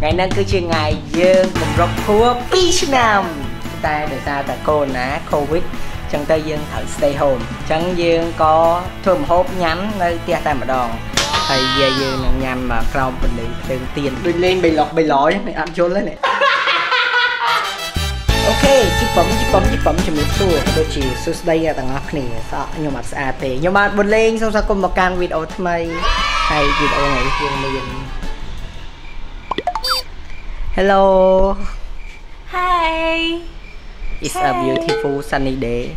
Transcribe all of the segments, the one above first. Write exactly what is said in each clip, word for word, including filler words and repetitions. Ngày nâng cứ chuyên ngày dương cùng rốc khua Peach Nam ta để ta tại cô ná Covid chẳng tới dương thở stay home chẳng dương có thơm hốp nhắn nơi tia ta mà đòn thầy về dương nằm nhằm mà không mình đi tương tiền mình lên bị lọt bị lỗi này ăn chôn lấy này. Ok, chích phẩm chích phẩm chích phẩm cho mình xua đôi chỉ xua đây là thằng ngọc này sợ nhưng mà xa tệ nhưng mà buồn lên xong sao cùng một can video thơm mây hay video này riêng mình. Hello. Hi. It's hey. A beautiful sunny day.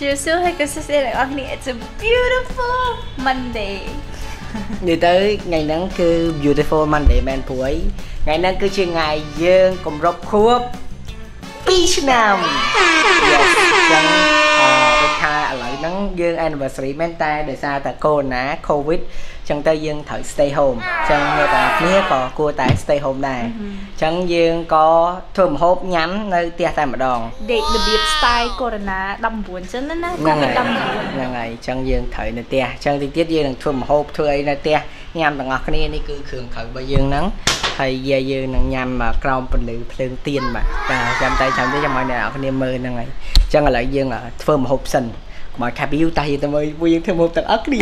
It's a beautiful Monday. Đi tới ngày nắng cứ beautiful Monday man cuối. Ngày nắng cứ chuyên ngày dương cùng rốc khua Peach Nam. Nắng dương anniversary mental để xa ta cô ná Covid chẳng ta dương thở stay home chẳng người ta nghe có cua tại stay home này chẳng dương có thơm hốp nhắn nơi tia ta mà đòn để được biết style corona đâm buồn chân nên nó cũng đâm buồn ngày chẳng dương thở nơi tia chẳng tình tiết dương thơm hốp thơi nơi tia nhằm bằng ngọc này này cứ khường khởi bởi dương nắng thầy về dương nắng nhằm mà còng bình lự phơn tiền mà và chạm tay chạm tới trong mọi này ở niềm mơ năng này chẳng là lợi dương là thơm hốp sình mọi khả biểu tay thì ta mới vui thêm một tầng ớt đi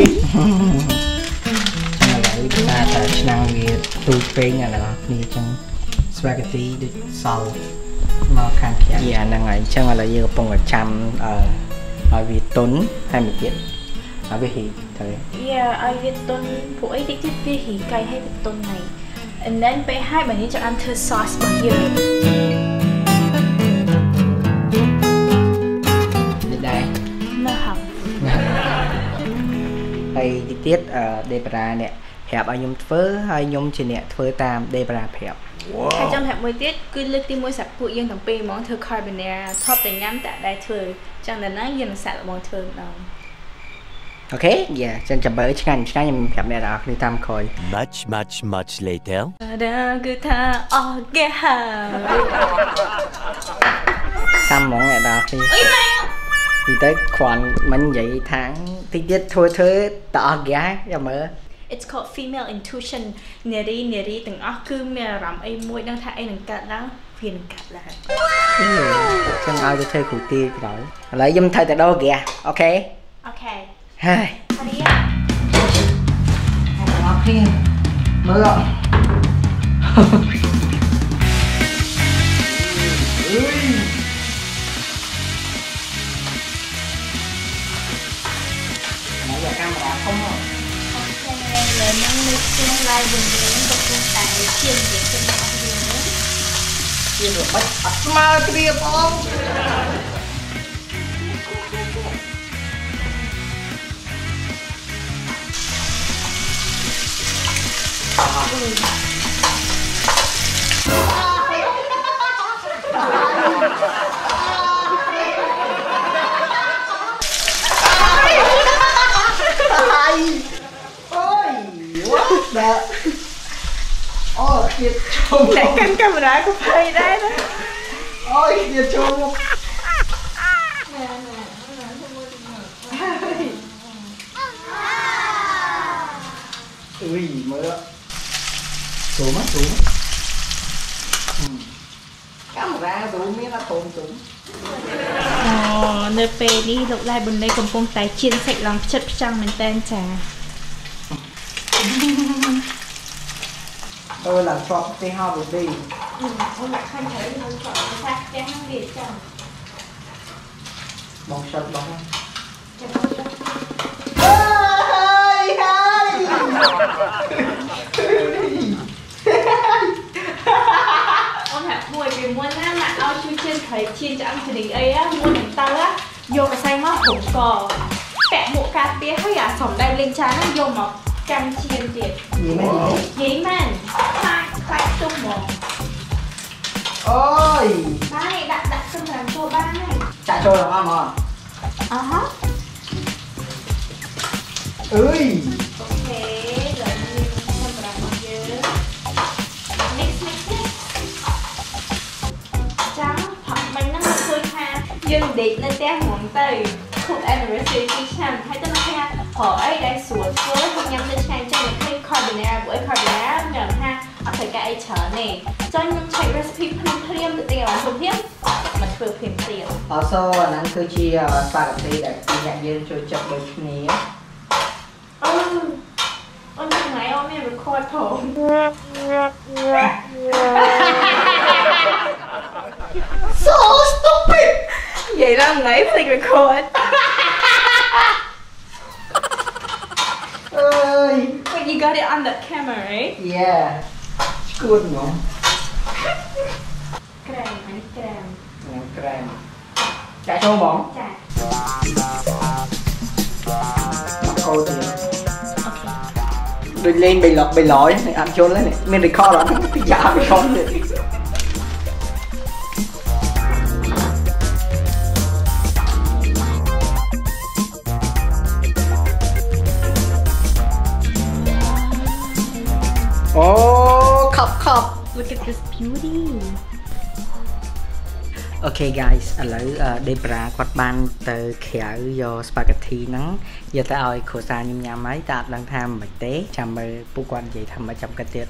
chúng ta sẽ năng về tui phên là đi trong spaghetti được sầu nó khang khẽ gì anh đang ngày chẳng là như bông ở trăm ở Việt Tuấn hai mươi kiện ở Việt Hỷ thôi yeah ở Việt Tuấn phụ ấy thích Việt Hỷ cay hay Việt Tuấn này and then bé hai bạn ấy cho ăn thơ sauce bằng dừa hay chi tiết ở Deborah nè hẹp anh nhung phớ hay nhung chỉ nè phớ tam Deborah hẹp hai trăm hẹp mười tiết cứ lực tim môi sạch phụ yên thằng pin món thừa carbonara top để nhắm tại đại thừa chẳng là nó yên sạch món thừa đâu ok yeah chẳng chậm bỡ chứ ngành chứ ngành mình hẹp này đó đi tam khôi much much much later đã cứ tha oh get sam món này đó đi thì tới khoản mình vậy tháng tí tiết thôi thôi tỏ gái cho mở it's called female intuition nè đi nè đi từng óc cứ mẹ rắm ấy môi đang thay ấy đừng cạn lắm phiền cạn là chẳng ai cho chơi củ ti rồi lấy dâm thay tại đâu kìa ok ok hai đi à ngọc đi mở rồi không hả? Không là nó nước tương lai bình thường nó cũng tại chiên để cho nó ăn được nữa. Chiên được bách ắt mà kia không? Đã ôi kiệt chồng lại cắn camera của thầy đây đó ôi kiệt chồng ui mơ tủ mắt tủ camera tủ miếng là tồn tủ ờ nơi về đi lục lại bên đây cầm công tài chiên sạch lòng chất trăng mình tên chả tôi là chọn cái hoa bột đi bóng sập bóng ơi ơi ông hạt muối về muôn á là ao chui trên thấy chiên cho ăn chỉ đình ấy á muôn đỉnh tao á vô cái xanh móc hổng cò kẹt bộ cà tía hay à sỏng đây lên trán nó vô mọc canh chiên tiệt gì mà gì mà hai hai chung một ôi ba này đặt đặt xong làm cho ba này chạy trôi làm ăn hả à hả ơi ok rồi mình không làm gì next next next trắng hoặc mình nó hơi ha nhưng để nó té hỏng tay không ăn được gì chẳng hay tên ha hỏi đây sủa sủa không nhắm đến sang cho mình thấy carbonara của carbonara nhầm ha เอาใส่กระไอเฉานี่จอยยังใช้ recipe พริมเพรียมตัวเองของคุณเพี้ยนมันเพื่อเพรียมเปรี้ยวอ๋อโซ่นั้นคือชีสปาร์ตี้แต่กินอย่างเย็นจนจับโดยชนีอ๋ออ๋อยังไงอ๋อไม่รู้โคตรโถมโซ่ stupid ใหญ่ร่างไหนใส่เป็นโคตรWait, you got it on the camera, right? Yeah. It's good, no? Crème, I need crème. Yeah, crème. Chạy cho bóng. Chạy. Mặc khô thì... Okay. Đôi lên bày lọc, bày lói, ăn trốn lên này. Mình record lắm, cái giá record này. Oh, cup, cup. Look at this beauty. Okay, guys. Allow Deborah quạt ban từ khéo do spaghetti nắng. Giờ ta ơi, khổ xa nhâm nhâm máy ta đang tham mệt té. Chăm mày bố quan gì tham mà chăm cái tiệt.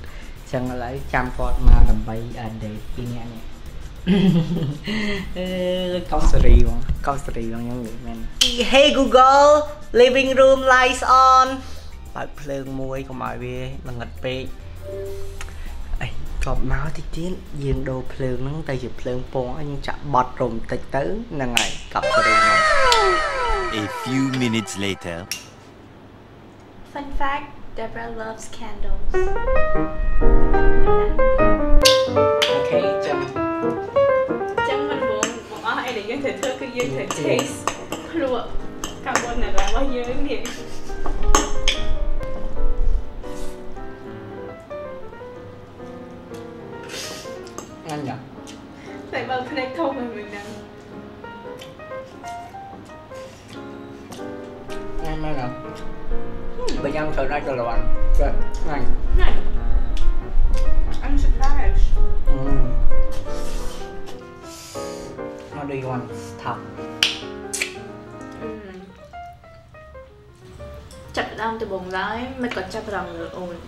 Chẳng lấy chăm quạt mà làm bay để đi nghe này. Câu story không? Câu story không nhớ người men. Hey Google, living room lights on. Bật phun môi của mọi người là ngật pe.กอบม้าที่เจี๊ยนยืนโดเพลิงนั่งแต่หยุดเพลิงโป้งยังจะบอดลมติดตื้อนั่งไงกับกระดิ่ง A few minutes later Fun fact Deborah loves candles Okay จังจังมันวงบอกว่าไอเด็กยังเธอเธอคือยังเธอ taste ครัวกังวลอะไรว่าเยอะเนี่ยใส่บางเพลงเข้าไปเหมือนกันง่ายมากครับไปย่างเธอได้ตลอดก็ง่ายง่ายอันสุดท้ายอืมมาดูวันทับจับดามตัวบงร้ายไม่ก็จับดามเลยโอน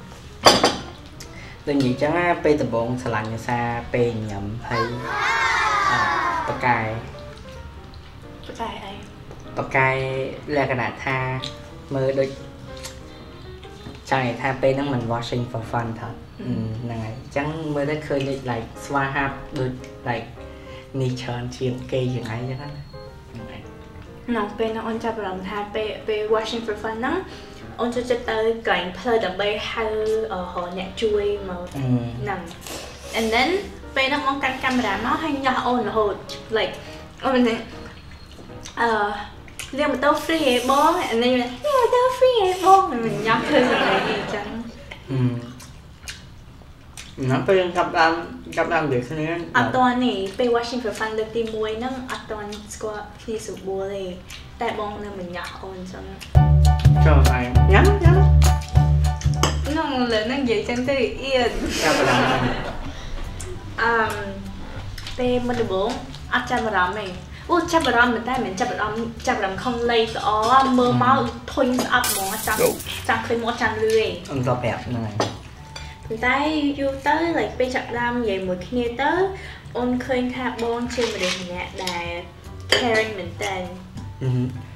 ตัวนี้จังอ่ะไปตะบงสลังซาไปหย่ำให้ปากกายปากกายไอ้ปากกายและกระดาษทามือโดยใช่ทาไปนั่งเหมือน washing for fun ท่าอืมนั่งไงจังเมื่อได้เคยได้ไลค์สวาฮับโดยไลค์นิชอนเชียนเกย์อย่างไรอย่างนั้นน้องเป็นน้องอันจับรองทาไปไป washing for fun นั่งông cho chúng ta cảnh play đầm bay hay họ nhẹ chui mà nằm and then về nó mong căn camera nó hay nhỏ ôn là hồ like ôn này liền một tàu free bóng and then liền một tàu free bóng mình nhóc chơi gì vậy chẳng nó về gặp đàn gặp đàn được thế này à tuần này về watching for fun được tìm muối nó à tuần squat phi sụp bùa này tại bóng là mình nhỏ ôn xong cho mày nhắn nhắn nó lên nó về chân tới yên um tê mình được bốn ăn chả bò rắm này ô chả bò rắm mình tay mình chả bò rắm chả bò rắm không lây ó mơ máu thun up mỏ trắng trắng cây mỏ trắng lười ăn to bẹp này mình tay vô tới lại bên chặt đam về một khi nghe tới ôn khơi thả bon trên một đường nhẹ đài caring mình tên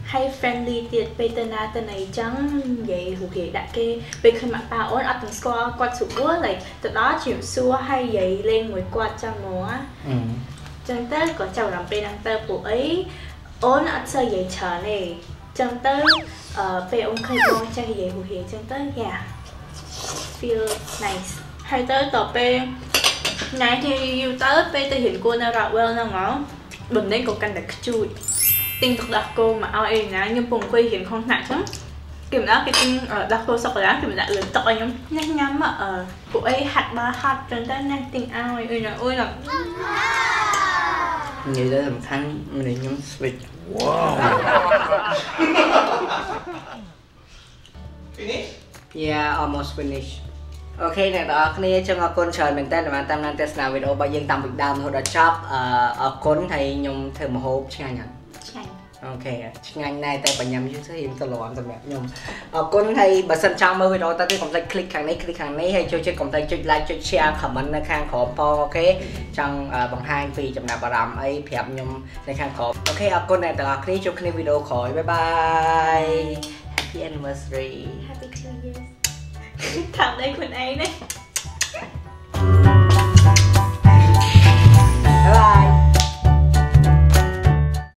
hay friendly tiệt bây giờ na từ này chẳng vậy hụt vậy đã kê bây khi mà bao ôn ở từng score quạt sụp búa này từ đó chuyển xua hay vậy lên mùi quạt cho múa chẳng tới có chồng làm bên đang tơ bộ ấy ôn ở sơ vậy trở này chẳng tới về ông khơi bông cho vậy hụt vậy chẳng tới yeah feel nice hay tới tỏ pe này thì yêu tới pe tới hiện cô nào rạo well nào ngó bấm đến cầu căn đặc chui tinh thật đặc cô mà ao em ná nhưng vùng quê hiền không nặng lắm kiểu đó cái tinh đặc cô sọc lá kiểu đã lớn to nhắm nhắm nhắm mà cô ấy hạt ba hạt rồi ta nang tinh ao ơi là ôi là như đó làm thang mình nhắm switch wow finish yeah almost finish ok này đó này cho ngọc con trời mình tên là tam nan test nào video bao nhiêu tầm việt nam thôi đã chop ở con thầy nhung thêm một hộp nha nhỉ Thank you. Ok, chị anh này tại bà nhầm như thế em tao làm tao mẹ nhầm. Con thấy bà sân trong mới đó ta cái cổng tay click hàng này click hàng này hay chơi chơi cổng tay chơi like chơi share comment này khang khổ po ok trong bằng hai vì chậm nào bà làm ấy đẹp nhầm này khang khổ. Ok, con này tại là clip cho clip video khỏi bye bye. Happy anniversary. Happy two years. Thảm đây quần ấy đấy.